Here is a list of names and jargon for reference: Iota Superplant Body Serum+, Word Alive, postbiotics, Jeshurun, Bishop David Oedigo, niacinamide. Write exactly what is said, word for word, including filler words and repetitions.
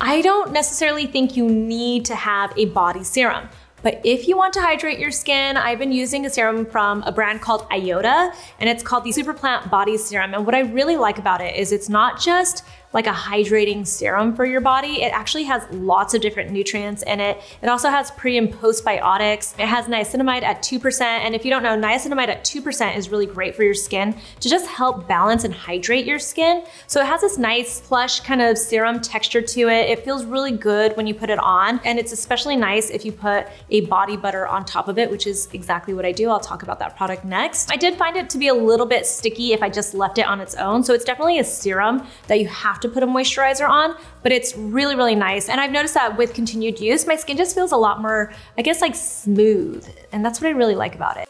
I don't necessarily think you need to have a body serum, but if you want to hydrate your skin, I've been using a serum from a brand called Iota, and it's called the Superplant Body Serum. And what I really like about it is it's not just like a hydrating serum for your body. It actually has lots of different nutrients in it. It also has pre and postbiotics. It has niacinamide at two percent. And if you don't know, niacinamide at two percent is really great for your skin to just help balance and hydrate your skin. So it has this nice plush kind of serum texture to it. It feels really good when you put it on. And it's especially nice if you put a body butter on top of it, which is exactly what I do. I'll talk about that product next. I did find it to be a little bit sticky if I just left it on its own. So it's definitely a serum that you have to put a moisturizer on, but it's really, really nice. And I've noticed that with continued use, my skin just feels a lot more, I guess, like smooth. And that's what I really like about it.